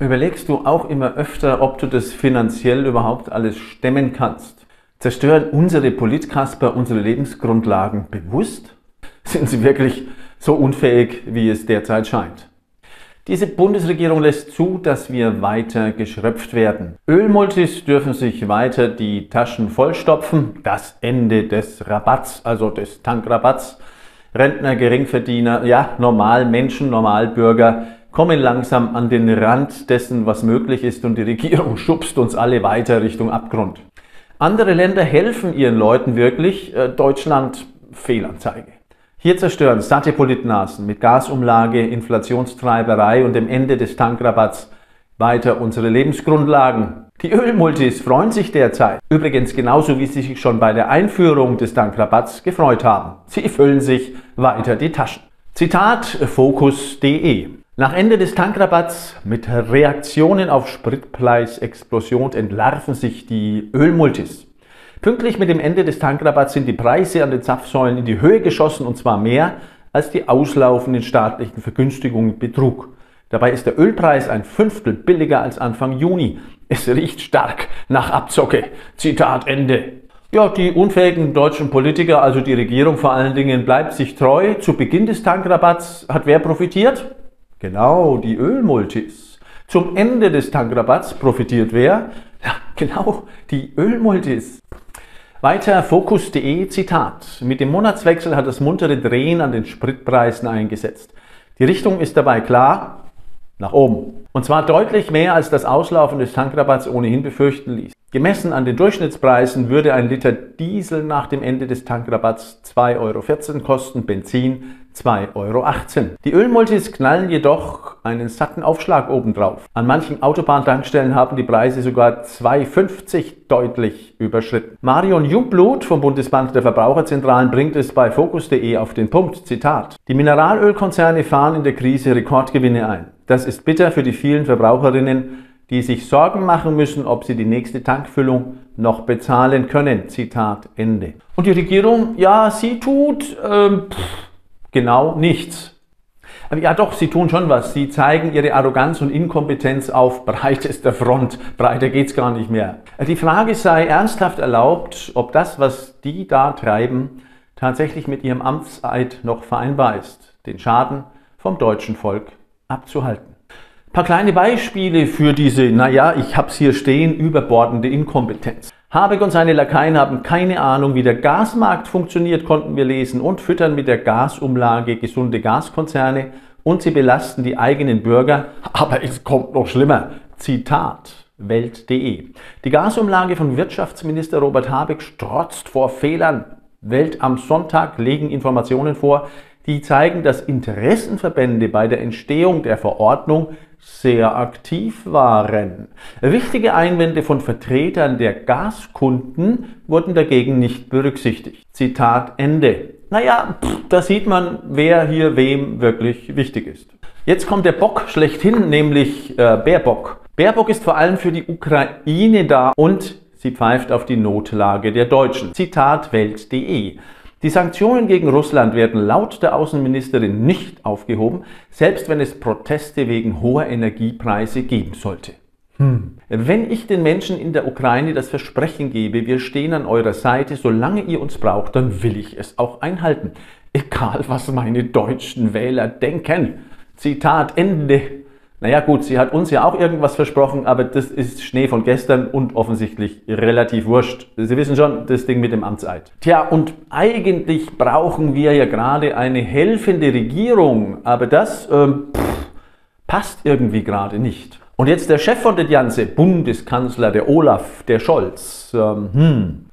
Überlegst du auch immer öfter, ob du das finanziell überhaupt alles stemmen kannst? Zerstören unsere Politkasper unsere Lebensgrundlagen bewusst? Sind sie wirklich so unfähig, wie es derzeit scheint? Diese Bundesregierung lässt zu, dass wir weiter geschröpft werden. Ölmultis dürfen sich weiter die Taschen vollstopfen. Das Ende des Rabatts, also des Tankrabatts. Rentner, Geringverdiener, ja, Normalmenschen, Normalbürger kommen langsam an den Rand dessen, was möglich ist, und die Regierung schubst uns alle weiter Richtung Abgrund. Andere Länder helfen ihren Leuten wirklich, Deutschland Fehlanzeige. Hier zerstören satte Politnasen mit Gasumlage, Inflationstreiberei und dem Ende des Tankrabatts weiter unsere Lebensgrundlagen. Die Ölmultis freuen sich derzeit. Übrigens genauso, wie sie sich schon bei der Einführung des Tankrabatts gefreut haben. Sie füllen sich weiter die Taschen. Zitat Focus.de. Nach Ende des Tankrabatts mit Reaktionen auf Spritpreisexplosion entlarven sich die Ölmultis. Pünktlich mit dem Ende des Tankrabatts sind die Preise an den Zapfsäulen in die Höhe geschossen, und zwar mehr, als die auslaufenden staatlichen Vergünstigungen betrug. Dabei ist der Ölpreis 1/5 billiger als Anfang Juni. Es riecht stark nach Abzocke. Zitat Ende. Ja, die unfähigen deutschen Politiker, also die Regierung vor allen Dingen, bleibt sich treu. Zu Beginn des Tankrabatts hat wer profitiert? Genau, die Ölmultis. Zum Ende des Tankrabatts profitiert wer? Ja, genau, die Ölmultis. Weiter Focus.de, Zitat. Mit dem Monatswechsel hat das muntere Drehen an den Spritpreisen eingesetzt. Die Richtung ist dabei klar, nach oben. Und zwar deutlich mehr, als das Auslaufen des Tankrabatts ohnehin befürchten ließ. Gemessen an den Durchschnittspreisen würde ein Liter Diesel nach dem Ende des Tankrabatts 2,14 Euro kosten, Benzin 2,18 Euro. Die Ölmultis knallen jedoch einen satten Aufschlag obendrauf. An manchen Autobahntankstellen haben die Preise sogar 2,50 deutlich überschritten. Marion Jublut vom Bundesband der Verbraucherzentralen bringt es bei Focus.de auf den Punkt, Zitat. Die Mineralölkonzerne fahren in der Krise Rekordgewinne ein. Das ist bitter für die vielen Verbraucherinnen, die sich Sorgen machen müssen, ob sie die nächste Tankfüllung noch bezahlen können. Zitat Ende. Und die Regierung, ja, sie tut genau nichts. Ja doch, sie tun schon was. Sie zeigen ihre Arroganz und Inkompetenz auf breitester Front. Breiter geht's gar nicht mehr. Die Frage sei ernsthaft erlaubt, ob das, was die da treiben, tatsächlich mit ihrem Amtseid noch vereinbar ist, den Schaden vom deutschen Volk abzuhalten. Ein paar kleine Beispiele für diese, naja, ich hab's hier stehen, überbordende Inkompetenz. Habeck und seine Lakaien haben keine Ahnung, wie der Gasmarkt funktioniert, konnten wir lesen, und füttern mit der Gasumlage gesunde Gaskonzerne, und sie belasten die eigenen Bürger, aber es kommt noch schlimmer. Zitat Welt.de. Die Gasumlage von Wirtschaftsminister Robert Habeck strotzt vor Fehlern. Welt am Sonntag legen Informationen vor, die zeigen, dass Interessenverbände bei der Entstehung der Verordnung sehr aktiv waren. Wichtige Einwände von Vertretern der Gaskunden wurden dagegen nicht berücksichtigt. Zitat Ende. Naja, da sieht man, wer hier wem wirklich wichtig ist. Jetzt kommt der Bock schlechthin, nämlich Baerbock. Baerbock ist vor allem für die Ukraine da, und sie pfeift auf die Notlage der Deutschen. Zitat Welt.de. Die Sanktionen gegen Russland werden laut der Außenministerin nicht aufgehoben, selbst wenn es Proteste wegen hoher Energiepreise geben sollte. Wenn ich den Menschen in der Ukraine das Versprechen gebe, wir stehen an eurer Seite, solange ihr uns braucht, dann will ich es auch einhalten. Egal, was meine deutschen Wähler denken. Zitat Ende. Naja gut, sie hat uns ja auch irgendwas versprochen, aber das ist Schnee von gestern und offensichtlich relativ wurscht. Sie wissen schon, das Ding mit dem Amtseid. Tja, und eigentlich brauchen wir ja gerade eine helfende Regierung, aber das passt irgendwie gerade nicht. Und jetzt der Chef von der Janse, Bundeskanzler, der Olaf, der Scholz.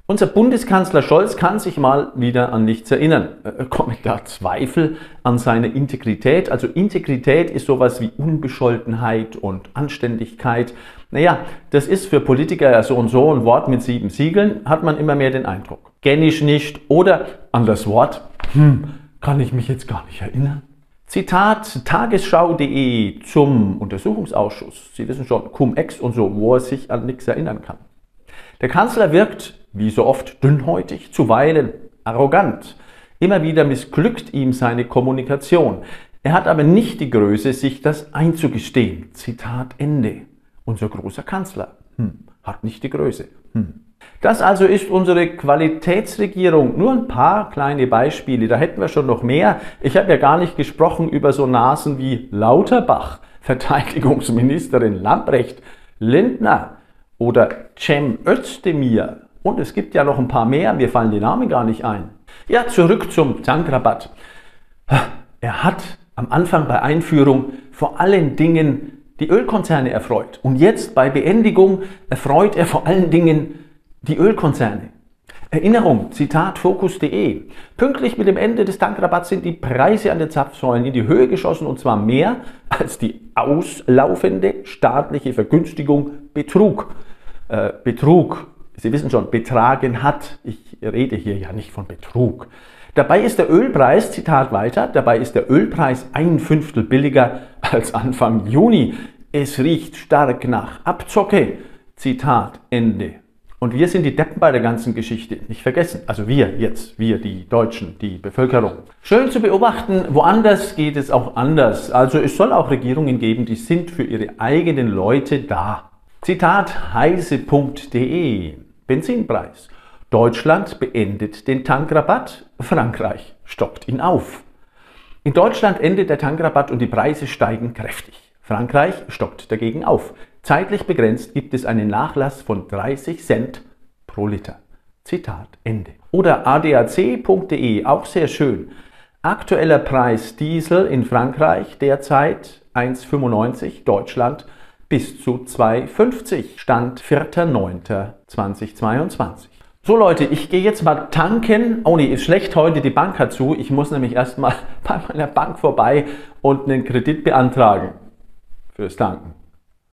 Unser Bundeskanzler Scholz kann sich mal wieder an nichts erinnern. Kommen da Zweifel an seine Integrität? Also Integrität ist sowas wie Unbescholtenheit und Anständigkeit. Naja, das ist für Politiker ja so und so ein Wort mit 7 Siegeln, hat man immer mehr den Eindruck. Kenn ich nicht, oder an das Wort, kann ich mich jetzt gar nicht erinnern. Zitat tagesschau.de zum Untersuchungsausschuss. Sie wissen schon, Cum-Ex und so, wo er sich an nichts erinnern kann. Der Kanzler wirkt, wie so oft, dünnhäutig, zuweilen arrogant. Immer wieder missglückt ihm seine Kommunikation. Er hat aber nicht die Größe, sich das einzugestehen. Zitat Ende. Unser großer Kanzler hat nicht die Größe. Das also ist unsere Qualitätsregierung. Nur ein paar kleine Beispiele, da hätten wir schon noch mehr. Ich habe ja gar nicht gesprochen über so Nasen wie Lauterbach, Verteidigungsministerin Lambrecht, Lindner oder Cem Özdemir. Und es gibt ja noch ein paar mehr, mir fallen die Namen gar nicht ein. Ja, zurück zum Tankrabatt. Er hat am Anfang bei Einführung vor allen Dingen die Ölkonzerne erfreut. Und jetzt bei Beendigung erfreut er vor allen Dingen die Ölkonzerne. Erinnerung, Zitat Focus.de. Pünktlich mit dem Ende des Tankrabatts sind die Preise an den Zapfsäulen in die Höhe geschossen und zwar mehr als die auslaufende staatliche Vergünstigung Betrug. Sie wissen schon, betragen hat. Ich rede hier ja nicht von Betrug. Dabei ist der Ölpreis, Zitat weiter, dabei ist der Ölpreis 1/5 billiger als Anfang Juni. Es riecht stark nach Abzocke. Zitat Ende. Und wir sind die Deppen bei der ganzen Geschichte, nicht vergessen. Also wir jetzt, wir die Deutschen, die Bevölkerung. Schön zu beobachten, woanders geht es auch anders. Also es soll auch Regierungen geben, die sind für ihre eigenen Leute da. Zitat heise.de. Benzinpreis. Deutschland beendet den Tankrabatt, Frankreich stockt ihn auf. In Deutschland endet der Tankrabatt und die Preise steigen kräftig. Frankreich stockt dagegen auf. Zeitlich begrenzt gibt es einen Nachlass von 30 Cent pro Liter. Zitat Ende. Oder adac.de, auch sehr schön. Aktueller Preis Diesel in Frankreich derzeit 1,95, Deutschland bis zu 2,50. Stand 4.9.2022. So Leute, ich gehe jetzt mal tanken. Oh nee, ist schlecht, heute die Bank hat zu. Ich muss nämlich erstmal bei meiner Bank vorbei und einen Kredit beantragen. Fürs Tanken.